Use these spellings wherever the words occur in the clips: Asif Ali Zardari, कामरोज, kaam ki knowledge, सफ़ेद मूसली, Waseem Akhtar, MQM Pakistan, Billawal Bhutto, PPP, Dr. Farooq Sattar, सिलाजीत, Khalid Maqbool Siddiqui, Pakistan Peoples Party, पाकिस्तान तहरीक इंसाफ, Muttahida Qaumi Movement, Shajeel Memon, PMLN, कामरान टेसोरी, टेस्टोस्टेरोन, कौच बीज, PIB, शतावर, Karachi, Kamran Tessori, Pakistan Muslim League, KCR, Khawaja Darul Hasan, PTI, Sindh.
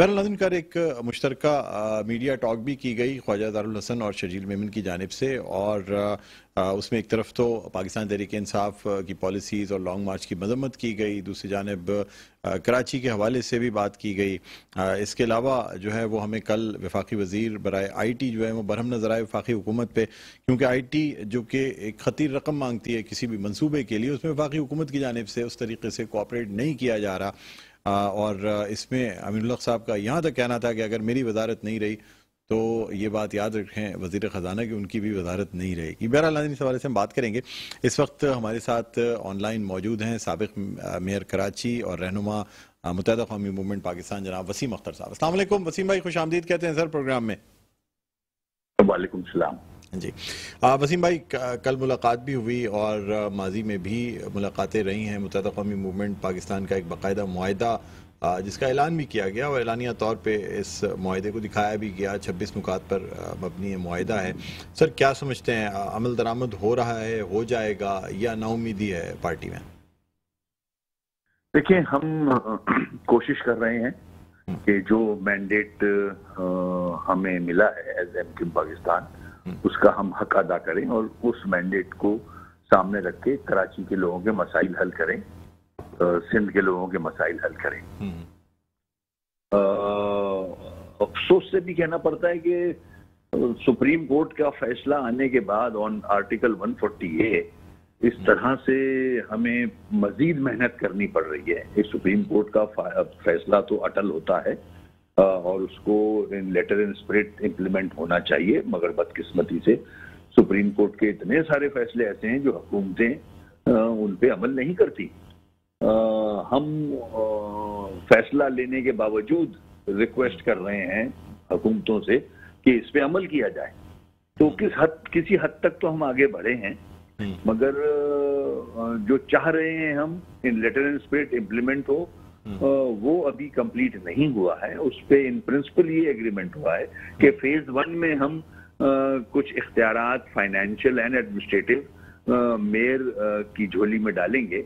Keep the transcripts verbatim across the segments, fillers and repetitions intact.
बहरहाल कर एक मुश्तरका मीडिया टॉक भी की गई ख्वाजा दारुल हसन और शजील मेमन की जानिब से, और आ, उसमें एक तरफ तो पाकिस्तान तहरीक इंसाफ की पॉलिसीज़ और लॉन्ग मार्च की मजम्मत की गई, दूसरी जानिब आ, कराची के हवाले से भी बात की गई। आ, इसके अलावा जो है वो हमें कल वफाकी वज़ीर बराए आई टी जो है वो बरहम नज़र आए वफाकी हुकूमत पर, क्योंकि आई टी जो कि एक खतीर रकम मांगती है किसी भी मनसूबे के लिए, उसमें वफाकी हुकूमत की जानिब से उस तरीके से कोऑपरेट नहीं किया जा रहा। और इसमें अमीनुल्लाह साहब का यहाँ तक कहना था कि अगर मेरी वजारत नहीं रही तो ये बात याद रखें वज़ीर ख़जाना की उनकी भी वजारत नहीं रहेगी। बहरहाल इस हवाले से हम बात करेंगे। इस वक्त हमारे साथ ऑनलाइन मौजूद हैं साबिक़ मेयर कराची और रहनुमा मुत्तहिदा कौमी मूवमेंट पाकिस्तान जनाब वसीम अख्तर साहब। अस्सलाम वालेकुम वसीम भाई, खुश आमदीद कहते हैं सर प्रोग्राम में। वालेकुम सलाम। जी वसीम भाई, कल मुलाकात भी हुई और माजी में भी मुलाकातें रही हैं। मुत्तहिदा कौमी मूवमेंट पाकिस्तान का एक बाकायदा मुआहिदा जिसका ऐलान भी किया गया और एलानिया तौर पे इस मुआहिदे को दिखाया भी गया, छब्बीस नुकात पर मबनी मुआहिदा है। सर क्या समझते हैं, अमल दरामद हो रहा है, हो जाएगा या नाउमीदी है पार्टी में? देखिए हम कोशिश कर रहे हैं कि जो मैंडेट हमें मिला है एज एमक्यूएम पाकिस्तान उसका हम हक अदा करें और उस मैंडेट को सामने रख के कराची के लोगों के मसाइल हल करें, सिंध के लोगों के मसाइल हल करें। अफसोस से भी कहना पड़ता है कि सुप्रीम कोर्ट का फैसला आने के बाद on article one forty A इस तरह से हमें मजीद मेहनत करनी पड़ रही है। इस सुप्रीम कोर्ट का फैसला तो अटल होता है और उसको in letter in spirit implement होना चाहिए, मगर बदकिस्मती से सुप्रीम कोर्ट के इतने सारे फैसले ऐसे हैं जो हुकूमतें उन पे अमल नहीं करती। आ, हम फैसला लेने के बावजूद रिक्वेस्ट कर रहे हैं हुकूमतों से कि इस पे अमल किया जाए, तो किस हद किसी हद तक तो हम आगे बढ़े हैं, मगर जो चाह रहे हैं हम in letter in spirit implement हो वो अभी कंप्लीट नहीं हुआ है। उस पर इन प्रिंसिपल ये एग्रीमेंट हुआ है कि फेज वन में हम आ, कुछ इख्तियारात फाइनेंशियल एंड एडमिनिस्ट्रेटिव मेयर की झोली में डालेंगे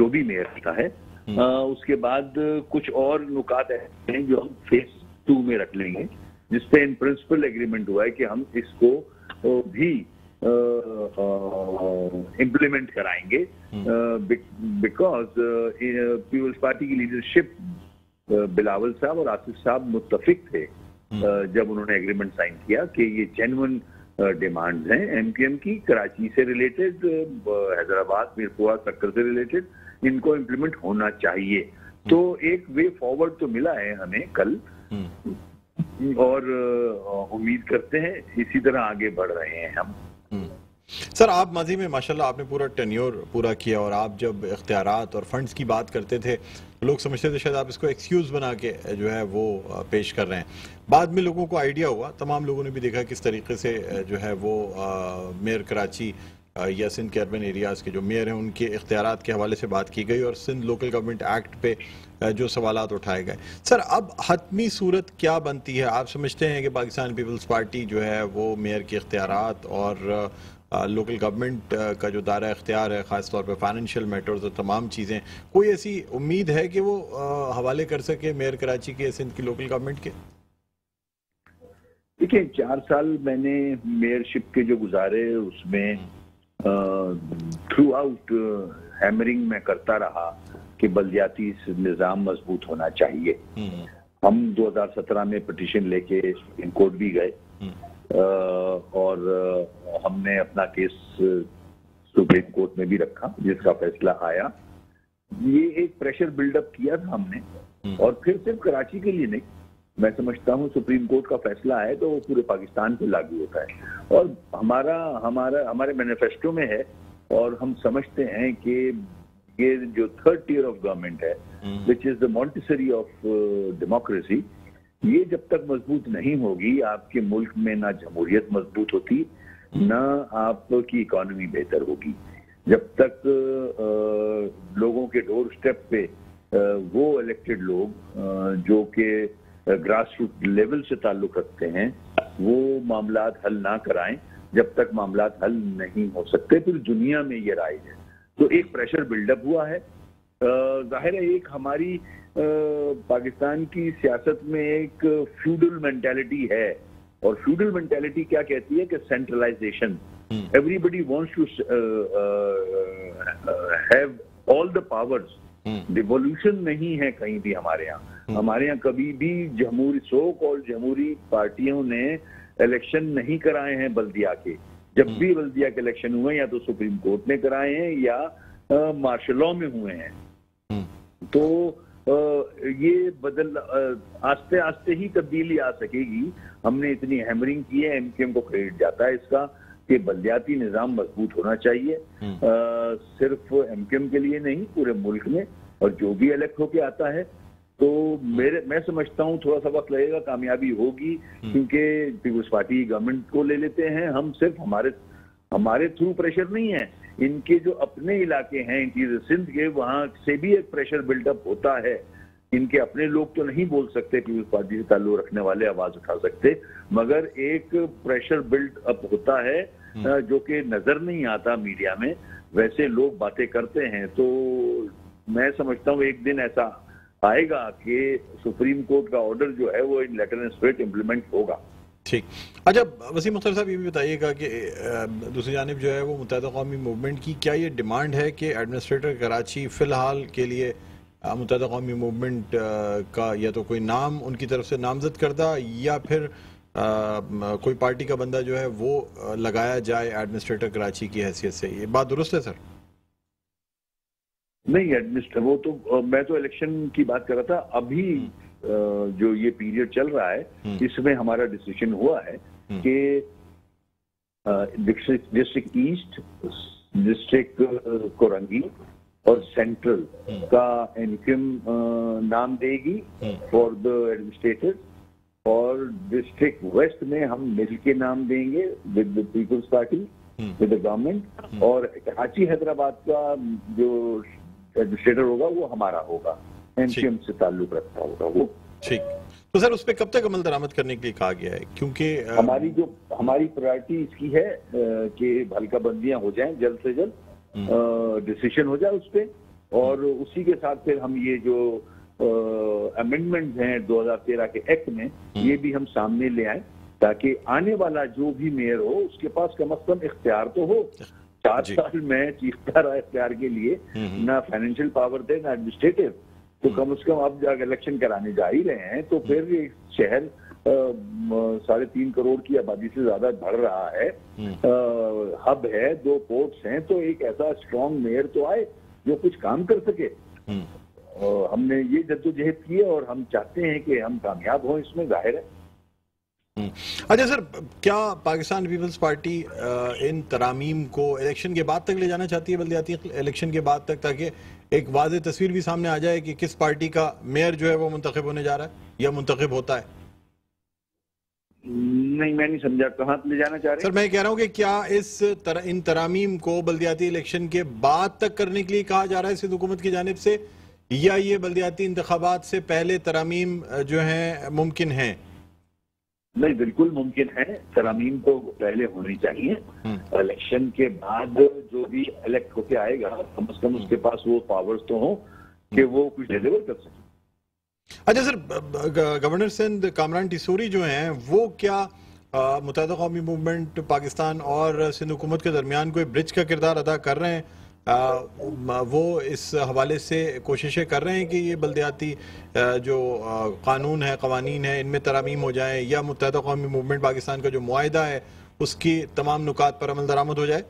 जो भी मेयर का है। आ, उसके बाद कुछ और नुकात ऐसे हैं जो हम फेज टू में रख लेंगे, जिसपे इन प्रिंसिपल एग्रीमेंट हुआ है कि हम इसको भी इम्प्लीमेंट कराएंगे, बिकॉज पीपल्स पार्टी की लीडरशिप बिलावल साहब और आसिफ साहब मुत्तफिक थे uh, जब उन्होंने एग्रीमेंट साइन किया कि ये जेन्युइन डिमांड्स uh, हैं एमक्यूएम की, कराची से रिलेटेड, हैदराबाद मीरपुआ सर्कल से रिलेटेड, इनको इम्प्लीमेंट होना चाहिए। तो एक वे फॉरवर्ड तो मिला है हमें कल और uh, उम्मीद करते हैं इसी तरह आगे बढ़ रहे हैं हम। सर आप माजी में माशाल्लाह आपने पूरा टेन्योर पूरा किया और आप जब इख्तियारात और फंड्स की बात करते थे लोग समझते थे शायद आप इसको एक्सक्यूज़ बना के जो है वो पेश कर रहे हैं। बाद में लोगों को आइडिया हुआ, तमाम लोगों ने भी देखा किस तरीके से जो है वो मेयर कराची या सिंध के अर्बन एरियाज़ के जो मेयर हैं उनके इख्तियारात के हवाले से बात की गई और सिंध लोकल गवर्नमेंट एक्ट पे जो सवालात उठाए गए। सर अब हतमी सूरत क्या बनती है, आप समझते हैं कि पाकिस्तान पीपल्स पार्टी जो है वो मेयर के इख्तियारात और लोकल गवर्नमेंट का जो दायरा इख्तियार है ख़ास तौर पर फाइनेंशियल मैटर्स और तमाम चीज़ें, कोई ऐसी उम्मीद है कि वो हवाले कर सके मेयर कराची के सिंध की लोकल गवर्नमेंट के? देखिए चार साल मैंने मेयरशिप के जो गुजारे उसमें थ्रू आउट हैमरिंग में करता रहा कि बल्दियाती निज़ाम मजबूत होना चाहिए। हम दो हज़ार सत्रह में पटिशन लेके सुप्रीम कोर्ट भी गए और हमने अपना केस सुप्रीम कोर्ट में भी रखा जिसका फैसला आया। ये एक प्रेशर बिल्डअप किया था हमने और फिर सिर्फ कराची के लिए नहीं, मैं समझता हूँ सुप्रीम कोर्ट का फैसला आए तो वो पूरे पाकिस्तान पे लागू होता है और हमारा हमारा हमारे मैनिफेस्टो में है और हम समझते हैं कि ये जो थर्ड टियर ऑफ गवर्नमेंट है which is the Montessori of democracy, ये जब तक मजबूत नहीं होगी आपके मुल्क में ना जमहूरियत मजबूत होती ना आपकी इकोनॉमी बेहतर होगी। जब तक आ, लोगों के डोर स्टेप पे आ, वो इलेक्टेड लोग आ, जो के ग्रास रूट लेवल से ताल्लुक रखते हैं वो मामलात हल ना कराएं, जब तक मामलात हल नहीं हो सकते पूरी दुनिया में ये राइज है। तो एक प्रेशर बिल्डअप हुआ है जाहिर है एक हमारी पाकिस्तान की सियासत में एक फ्यूडल मेंटालिटी है, और फ्यूडल मेंटालिटी क्या कहती है कि centralisation, everybody wants to have all the powers. Devolution नहीं है कहीं भी हमारे यहाँ। हमारे यहाँ कभी भी जमहूरी सो कॉल्ड जमहूरी पार्टियों ने इलेक्शन नहीं कराए हैं बल्दिया के। जब भी बल्दिया के इलेक्शन हुए या तो सुप्रीम कोर्ट ने कराए हैं या मार्शल लॉ में हुए हैं। तो आ, ये बदल आस्ते आस्ते ही तब्दीली आ सकेगी। हमने इतनी हैमरिंग की है, एमक्यूएम को क्रेडिट जाता है इसका कि बल्दियाती निज़ाम मजबूत होना चाहिए, आ, सिर्फ एमक्यूएम के लिए नहीं, पूरे मुल्क में, और जो भी इलेक्ट होके आता है। तो मेरे मैं समझता हूँ थोड़ा सा वक्त लगेगा, कामयाबी होगी, क्योंकि पीपल्स पार्टी गवर्नमेंट को ले लेते हैं। हम सिर्फ हमारे हमारे थ्रू प्रेशर नहीं है, इनके जो अपने इलाके हैं इंटीरियर सिंध के, वहाँ से भी एक प्रेशर बिल्डअप होता है। इनके अपने लोग तो नहीं बोल सकते, पीपल्स पार्टी से ताल्लुक रखने वाले आवाज उठा सकते, मगर एक प्रेशर बिल्ड अप होता है जो कि नजर नहीं आता मीडिया में। वैसे लोग बातें करते हैं। तो मैं समझता हूँ एक दिन ऐसा आएगा कि सुप्रीम कोर्ट का ऑर्डर जो है वो in letter and spirit implement होगा। ठीक। अच्छा वसीम अख्तर साहब, ये भी बताइएगा कि दूसरी जानिब जो है वो मुत्तहिदा कौमी मूवमेंट की क्या ये डिमांड है कि एडमिनिस्ट्रेटर कराची फ़िलहाल के लिए मुत्तहिदा कौमी मूवमेंट का या तो कोई नाम उनकी तरफ से नामजद करदा या फिर आ, कोई पार्टी का बंदा जो है वो लगाया जाए एडमिनिस्ट्रेटर कराची की हैसियत से? ये बात दुरुस्त है सर? नहीं, एडमिनिस्ट्रेटर वो तो मैं तो इलेक्शन की बात कर रहा था। अभी जो ये पीरियड चल रहा है इसमें हमारा डिसीजन हुआ है कि डिस्ट्रिक्ट ईस्ट, डिस्ट्रिक्ट कोरंगी और सेंट्रल का एमक्यूएम नाम देगी फॉर द एडमिनिस्ट्रेटर, और डिस्ट्रिक्ट वेस्ट में हम मिल के नाम देंगे with the peoples party, with the government, और कराची हैदराबाद का जो एडमिनिस्ट्रेटर होगा वो हमारा होगा, एमक्यूएम से ताल्लुक रखता होगा वो। ठीक। तो सर उस पर कब तक अमल दरामद करने के लिए कहा गया है? क्योंकि हमारी जो हमारी प्रायोरिटी इसकी है कि हल्का बंदियां हो जाएं, जल्द से जल्द डिसीजन हो जाए उस पर, और उसी के साथ फिर हम ये जो अमेंडमेंट्स हैं दो हज़ार तेरह के एक्ट में ये भी हम सामने ले आए, ताकि आने वाला जो भी मेयर हो उसके पास कम अज कम इख्तियार तो हो। चार साल में चीखता रहा इख्तियार के लिए, ना फाइनेंशियल पावर दे ना एडमिनिस्ट्रेटिव। तो कम से कम अब जाकर इलेक्शन कराने जा ही रहे हैं, तो फिर ये शहर साढ़े तीन करोड़ की आबादी से ज्यादा बढ़ रहा है, हब है, दो पोर्ट्स हैं, तो एक ऐसा स्ट्रॉन्ग मेयर तो आए जो कुछ काम कर सके। हमने ये जद्दोजहद की है और हम चाहते हैं कि हम कामयाब हों इसमें, जाहिर है। अच्छा सर, क्या पाकिस्तान पीपल्स पार्टी इन तरामीम को इलेक्शन के बाद तक ले जाना चाहती है, बल्दियाती इलेक्शन के बाद तक, ताकि एक वाज़े तस्वीर भी सामने आ जाए कि किस पार्टी का मेयर जो है वो मुंतखब होने जा रहा है या मुंतखब होता है? नहीं, मैं नहीं समझा, कहाँ ले जाना चाह रहे हैं सर? मैं कह रहा हूँ कि क्या इस तर, इन तरामीम को बल्दियाती इलेक्शन के बाद तक करने के लिए कहा जा रहा है सिंध हुकूमत की जानिब से, या ये बल्दियाती इंतखाबात से पहले तरामीम जो हैं मुमकिन हैं? नहीं, बिल्कुल मुमकिन है, तरामीम तो पहले होनी चाहिए। इलेक्शन के बाद जो भी इलेक्ट होके आएगा कम से कम उसके पास वो पावर्स तो हो कि वो कुछ डिलीवर कर सके। अच्छा सर, गवर्नर सिंध कामरान टेसोरी जो हैं वो क्या मुत्तहिदा कौमी मूवमेंट पाकिस्तान और सिंध हुकूमत के दरमियान कोई ब्रिज का किरदार अदा कर रहे हैं? आ, वो इस हवाले से कोशिशें कर रहे हैं कि ये बल्दियाती जो कानून है, कवानीन है, इनमें तरामीम हो जाए, या मुत्तहिदा कौमी मूवमेंट पाकिस्तान का जो मुआहिदा है उसकी तमाम नुकात पर अमल दरामद हो जाए?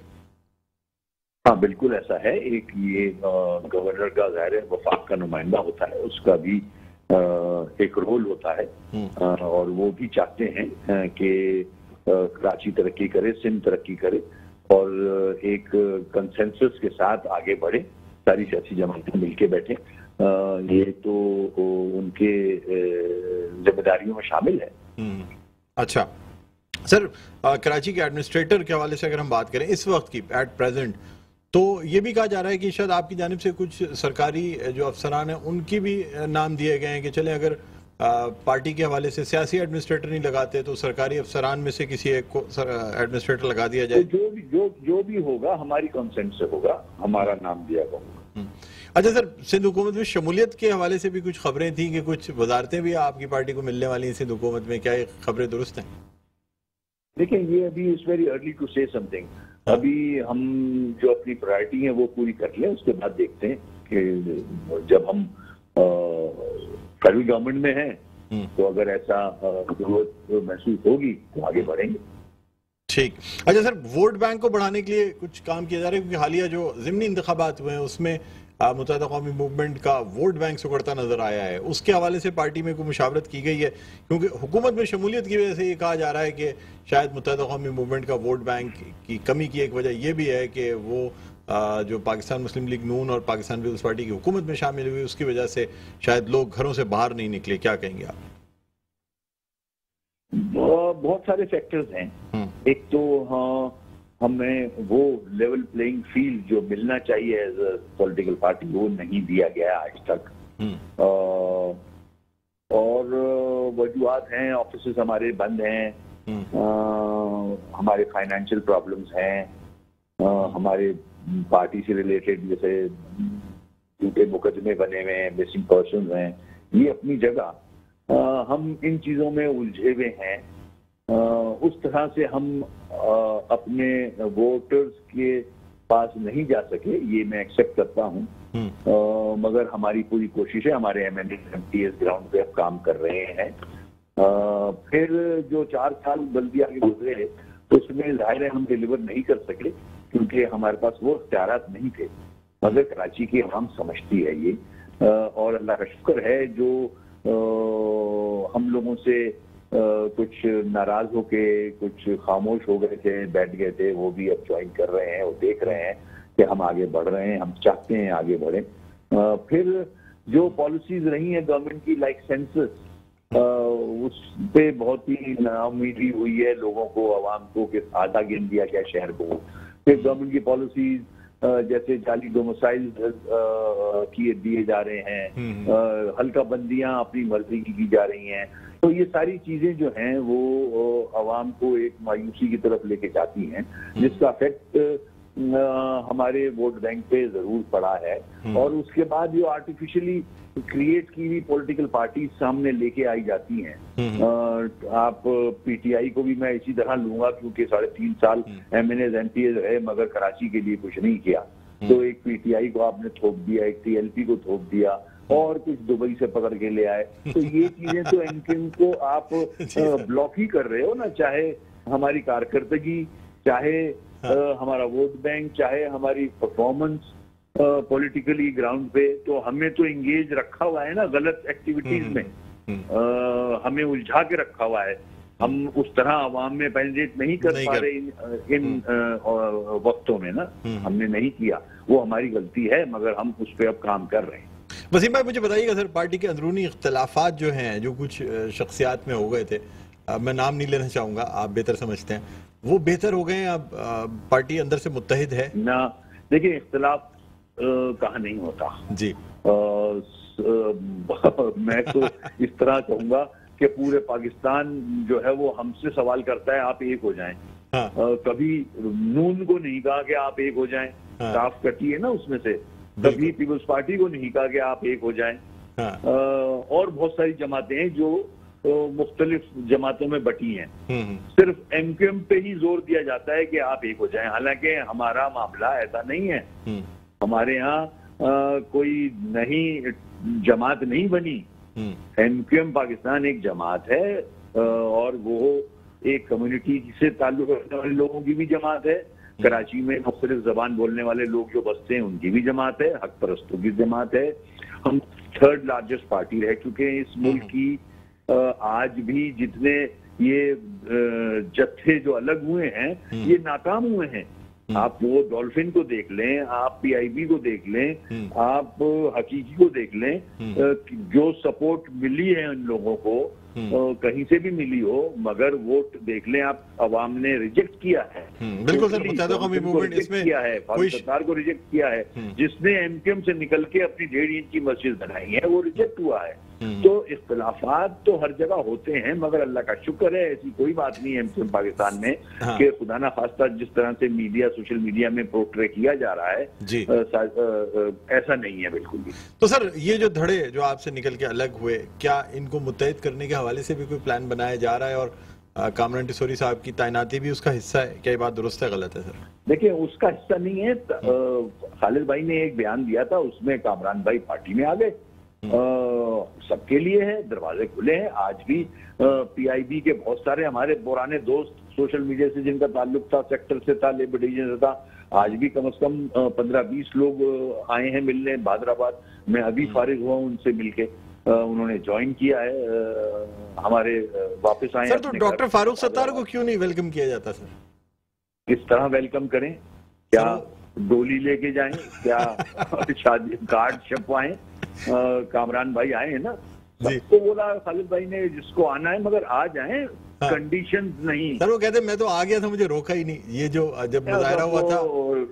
हाँ बिल्कुल ऐसा है। एक ये गवर्नर का ज़ाहिर वफाक का नुमाइंदा होता है, उसका भी आ, एक रोल होता है, आ, और वो भी चाहते हैं कि कराची तरक्की करे, सिंध तरक्की करे और एक कंसेंसस के साथ आगे बढ़े, सारी सियासी जमातें मिलके बैठे। ये तो उनके जिम्मेदारियों में शामिल है। अच्छा सर, कराची के एडमिनिस्ट्रेटर के हवाले से अगर हम बात करें इस वक्त की, एट प्रेजेंट, तो ये भी कहा जा रहा है कि शायद आपकी जानिब से कुछ सरकारी जो अफसरान हैं उनकी भी नाम दिए गए हैं कि चले अगर पार्टी के हवाले से सियासी एडमिनिस्ट्रेटर नहीं लगाते तो सरकारी अफसरान में से किसी एक को एडमिनिस्ट्रेटर लगा दिया जाए। तो जो भी जो जो भी होगा हमारी कंसेंट से होगा, हमारा नाम दिया जाएगा। अच्छा सर, सिंध हुकूमत में शमूलियत के हवाले से भी कुछ खबरें थी कि कुछ वजारतें भी आपकी पार्टी को मिलने वाली हैं सिंध हुकूमत में, क्या ये खबरें दुरुस्त हैं? देखिए, ये अभी it's very early to say something. अभी हम जो अपनी प्रायोरिटी है वो पूरी कर लें, उसके बाद देखते हैं कि जब हम फेडरल गवर्नमेंट में हैं तो अगर ऐसा जरूरत महसूस होगी तो आगे बढ़ेंगे। ठीक। अच्छा सर, वोट बैंक को बढ़ाने के लिए कुछ काम किया जा रहा है क्योंकि हालिया जो ज़िमनी इंतखाबात हुए हैं उसमें मुत्तहिदा कौमी मूवमेंट का वोट बैंक सिकुड़ता नजर आया है, उसके हवाले से पार्टी में कोई मुशावरत की गई है? क्योंकि हुकूमत में शमूलियत की वजह से ये कहा जा रहा है कि शायद मुत्तहिदा कौमी मूवमेंट का वोट बैंक की कमी की एक वजह यह भी है कि वो जो पाकिस्तान मुस्लिम लीग नून और पाकिस्तान पीपल्स पार्टी की हुकूमत में शामिल हुई उसकी वजह से शायद लोग घरों से बाहर नहीं निकले। क्या कहेंगे आप? बहुत सारे फैक्टर्स हैं। एक तो हाँ, हमें वो लेवल प्लेइंग फील्ड जो मिलना चाहिए एज अ पॉलिटिकल पार्टी वो नहीं दिया गया आज तक। आ, और वजूहत हैं, ऑफिसेस हमारे बंद हैं, आ, हमारे फाइनेंशियल प्रॉब्लम्स हैं, आ, हमारे पार्टी से रिलेटेड जैसे झूठे मुकदमे बने हुए हैं, मिसिंग पर्सन हैं, ये अपनी जगह आ, हम इन चीज़ों में उलझे हुए हैं। आ, उस तरह से हम आ, अपने वोटर्स के पास नहीं जा सके, ये मैं एक्सेप्ट करता हूँ, मगर हमारी पूरी कोशिश है, हमारे एमएनए एमपीएस ग्राउंड पे अब काम कर रहे हैं। आ, फिर जो चार साल बल्दिया के गुजरे तो उसमें जाहिर है हम डिलीवर नहीं कर सके क्योंकि हमारे पास वो इख्तियार नहीं थे, मगर कराची की आवाम समझती है ये। आ, और अल्लाह का शुक्र है जो आ, हम लोगों से Uh, कुछ नाराज होके कुछ खामोश हो गए थे, बैठ गए थे, वो भी अब ज्वाइन कर रहे हैं, वो देख रहे हैं कि हम आगे बढ़ रहे हैं, हम चाहते हैं आगे बढ़ें। uh, फिर जो पॉलिसीज रही हैं गवर्नमेंट की लाइक सेंसस, uh, उस पे बहुत ही नाउमीदी हुई है लोगों को, आवाम को, कि आधा गिन दिया गया शहर को। फिर गवर्नमेंट की पॉलिसीज uh, जैसे जाली डोमिसाइल uh, किए दिए जा रहे हैं, uh, हल्का बंदियाँ अपनी मर्जी की की जा रही हैं, तो ये सारी चीज़ें जो हैं वो आवाम को एक मायूसी की तरफ लेके जाती हैं जिसका इफेक्ट हमारे वोट बैंक पे ज़रूर पड़ा है। और उसके बाद जो आर्टिफिशियली क्रिएट की हुई पॉलिटिकल पार्टी सामने लेके आई जाती हैं, आप पीटीआई को भी मैं इसी तरह लूंगा क्योंकि साढ़े तीन साल एमएनएज एमपीए रहे मगर कराची के लिए कुछ नहीं किया, तो एक पीटीआई को आपने थोप दिया, एक टीएलपी को थोप दिया और कुछ दुबई से पकड़ के ले आए, तो ये चीजें तो एमक्यूएम को आप ब्लॉक ही कर रहे हो ना, चाहे हमारी कारकर्दगी, चाहे हाँ। आ, हमारा वोट बैंक, चाहे हमारी परफॉर्मेंस पॉलिटिकली ग्राउंड पे। तो हमें तो एंगेज रखा हुआ है ना गलत एक्टिविटीज में, आ, हमें उलझा के रखा हुआ है, हम उस तरह आवाम में पेनिट्रेट नहीं कर नहीं पा रहे इन, इन वक्तों में ना, हमने नहीं किया, वो हमारी गलती है मगर हम उस पर अब काम कर रहे हैं। वसीम भाई, मुझे बताइएगा सर, पार्टी के अंदरूनी इख्तलाफात जो हैं जो कुछ शख्सियात में हो गए थे, मैं नाम नहीं लेना चाहूँगा, आप बेहतर समझते हैं, वो बेहतर हो गए हैं, अब पार्टी अंदर से मुत्तहिद है ना? देखिए, इख्तलाफ कहाँ नहीं होता जी। आ, स, मैं तो इस तरह कहूँगा कि पूरे पाकिस्तान जो है वो हमसे सवाल करता है आप एक हो जाएं। हाँ। आ, कभी नून को नहीं कहा कि आप एक हो जाएं, साफ हाँ। कटी है ना उसमें से। कभी पीपल्स पार्टी को नहीं कहा कि आप एक हो जाएं। हाँ। आ, और बहुत सारी जमातें हैं जो तो मुख्तलिफ जमातों में बटी हैं, सिर्फ एमक्यूएम पे ही जोर दिया जाता है कि आप एक हो जाएं, हालांकि हमारा मामला ऐसा नहीं है। हमारे यहाँ कोई नहीं जमात नहीं बनी, एमक्यूएम पाकिस्तान एक जमात है आ, और वो एक कम्युनिटी से ताल्लुक रखने वाले लोगों की भी जमात है, कराची में मुख्तलिफ जबान बोलने वाले लोग जो बसते हैं उनकी भी जमात है, हक परस्तों की जमात है। हम थर्ड लार्जेस्ट पार्टी रह चुके हैं इस मुल्क की। आज भी जितने ये जत्थे जो अलग हुए हैं ये नाकाम हुए हैं। आप वो डॉल्फिन को देख लें, आप पीआईबी को देख लें, आप हकीकी को देख लें, जो सपोर्ट मिली है उन लोगों को कहीं से भी मिली हो, मगर वोट देख लें आप, अवाम ने रिजेक्ट किया है। बिल्कुल सर, मुत्तहिदा कौमी मूवमेंट इसमें किया है, भारत सरकार को रिजेक्ट किया है, जिसने एमक्यूएम से निकल के अपनी डेढ़ इंच की मस्जिद बनाई है वो रिजेक्ट हुआ है। तो इख्तिलाफात तो हर जगह होते हैं, मगर अल्लाह का शुक्र है ऐसी कोई बात नहीं है एमक्यूएम पाकिस्तान में हाँ। कि खुदा ना खास्ता जिस तरह से मीडिया सोशल मीडिया में पोर्ट्रे किया जा रहा है आ, आ, आ, ऐसा नहीं है बिल्कुल भी। तो सर ये जो धड़े जो आपसे निकल के अलग हुए, क्या इनको मुत्तहिद करने के हवाले से भी कोई प्लान बनाया जा रहा है और कामरान टेसोरी साहब की तैनाती भी उसका हिस्सा है? क्या ये बात दुरुस्त है, गलत है सर? देखिए उसका हिस्सा नहीं है। खालिद भाई ने एक बयान दिया था, उसमें कामरान भाई पार्टी में आ गए, सबके लिए है, दरवाजे खुले हैं। आज भी पीआईबी के बहुत सारे हमारे पुराने दोस्त सोशल मीडिया से जिनका ताल्लुक था, सेक्टर से था, लेबर डिवीजन से था, आज भी कम से कम पंद्रह बीस लोग आए हैं मिलने। बादराबाद में अभी फारिग हुआ उनसे मिलके, उन्होंने ज्वाइन किया है, हमारे वापस आए। तो डॉक्टर फारूक सत्तार को क्यों नहीं वेलकम किया जाता सर? किस तरह वेलकम करें? क्या डोली लेके जाएं? क्या शादी कार्ड छपवाएं? कामरान भाई आए हैं ना, सबको बोला खालिद भाई ने जिसको आना है, मगर आ जाए, कंडीशंस नहीं। सर वो कहते मैं तो आ गया था, मुझे रोका ही नहीं। ये जो जब मुजाहरा हुआ था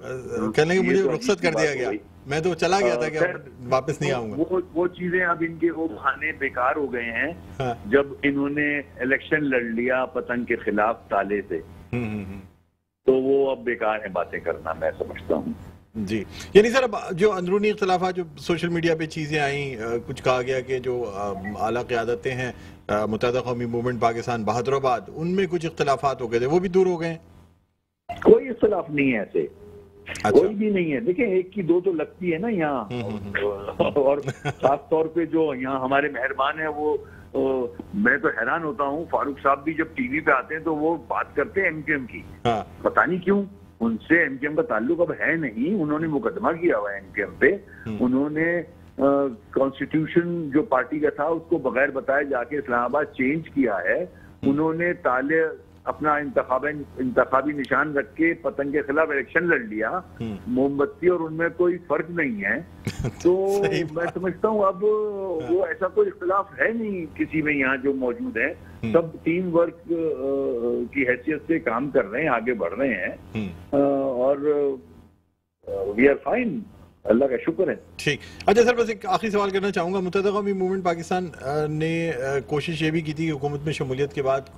कहने के मुझे रुखसत कर दिया गया, मैं तो चला गया था कि वापस नहीं आऊंगा। वो वो चीजें अब इनके वो खाने बेकार हो गए हैं। हाँ। जब इन्होंने इलेक्शन लड़ लिया पतंग के खिलाफ ताले से, तो वो अब बेकार है बातें करना, मैं समझता हूँ। जी यानी सर अब जो अंदरूनी इख्तिलाफा जो सोशल मीडिया पे चीज़ें आई, कुछ कहा गया कि जो आला क़यादतें हैं मुत्तहिदा कौमी मूवमेंट पाकिस्तान बहादुराबाद, उनमें कुछ इख्तिलाफात हो गए थे, वो भी दूर हो गए? कोई इख्तिलाफ नहीं है ऐसे। अच्छा। कोई भी नहीं है। देखिए एक की दो तो लगती है ना यहाँ, और खास तौर पे जो यहाँ हमारे मेहरबान है वो तो मैं तो हैरान होता हूँ। फारूक साहब भी जब टीवी पे आते हैं तो वो बात करते हैं एमक्यूएम की, पता नहीं क्यों उनसे एमक्यूएम का ताल्लुक अब है नहीं। उन्होंने मुकदमा किया हुआ है एमक्यूएम पे, उन्होंने कॉन्स्टिट्यूशन जो पार्टी का था उसको बगैर बताए जाके इस्लामाबाद चेंज किया है। उन्होंने ताले अपना इंतखाबी निशान रख के पतंग के खिलाफ इलेक्शन लड़ लिया, मोमबत्ती और उनमें कोई फर्क नहीं है। तो मैं समझता हूँ अब वो ऐसा कोई इख्तिलाफ है नहीं किसी में यहाँ जो मौजूद है, सब टीम वर्क की हैसियत से काम कर रहे हैं, आगे बढ़ रहे हैं और वी आर फाइन, अल्लाह का शुक्र है। ठीक। अच्छा सर बस एक आखिरी सवाल करना चाहूँगा। मुत्तहिदा कौमी मूवमेंट पाकिस्तान ने कोशिश ये भी की थी कि हुकूमत में शमूलियत के बाद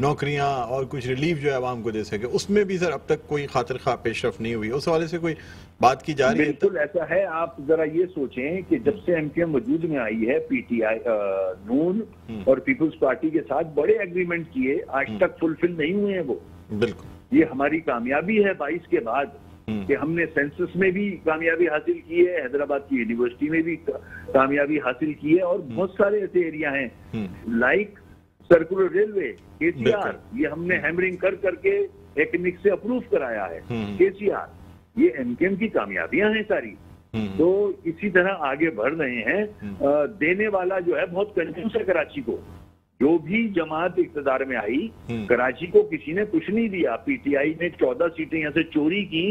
नौकरियाँ और कुछ रिलीफ जो है आवाम को दे सके, उसमें भी सर अब तक कोई खातिर खा पेशरफ नहीं हुई, उस हवाले से कोई बात की जा रही है? बिल्कुल ऐसा है। आप जरा ये सोचें कि जब से एम क्यू एम वजूद में आई है, पी टी आई नून और पीपल्स पार्टी के साथ बड़े एग्रीमेंट किए, आज तक फुलफिल नहीं हुए हैं वो। बिल्कुल ये हमारी कामयाबी है बाईस के बाद कि हमने सेंसस में भी कामयाबी हासिल की है, हैदराबाद की यूनिवर्सिटी में भी कामयाबी हासिल की है, और बहुत सारे ऐसे एरिया हैं लाइक सर्कुलर रेलवे, केसीआर, ये हमने हैमरिंग कर करके टेक्निक से अप्रूव कराया है, केसीआर, ये एमकेएम की कामयाबियां हैं सारी। तो इसी तरह आगे बढ़ रहे हैं। देने वाला जो है बहुत कंफ्यूज है कराची को, जो भी जमात इक्तदार में आई कराची को किसी ने कुछ नहीं दिया। पीटीआई ने चौदह सीटें यहाँ से चोरी की,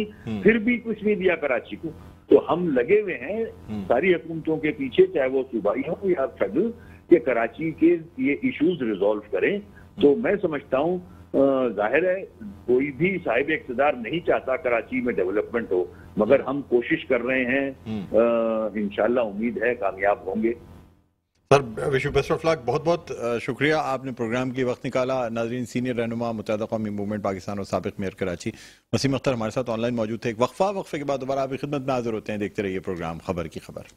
फिर भी कुछ नहीं दिया कराची को। तो हम लगे हुए हैं सारी हुकूमतों के पीछे, चाहे वो सूबाई हो या फेडरल, कि कराची के ये इश्यूज रिजॉल्व करें। तो मैं समझता हूँ जाहिर है कोई भी साहिब इक्तदार नहीं चाहता कराची में डेवलपमेंट हो, मगर हम कोशिश कर रहे हैं, इंशाल्लाह उम्मीद है कामयाब होंगे। Sir wish you best of luck, बहुत बहुत शुक्रिया आपने प्रोग्राम के वक्त निकाला। नाजरीन सीनियर रहनुमा मुत्तहिदा कौमी मूवमेंट पाकिस्तान और साबिक़ मेयर कराची वसीम अख्तर हमारे साथ ऑनलाइन मौजूद थे। एक वक्फा, वक्फे के बाद दोबारा आपकी खिदमत में हाजिर होते हैं। देखते रहिए प्रोग्राम खबर की खबर।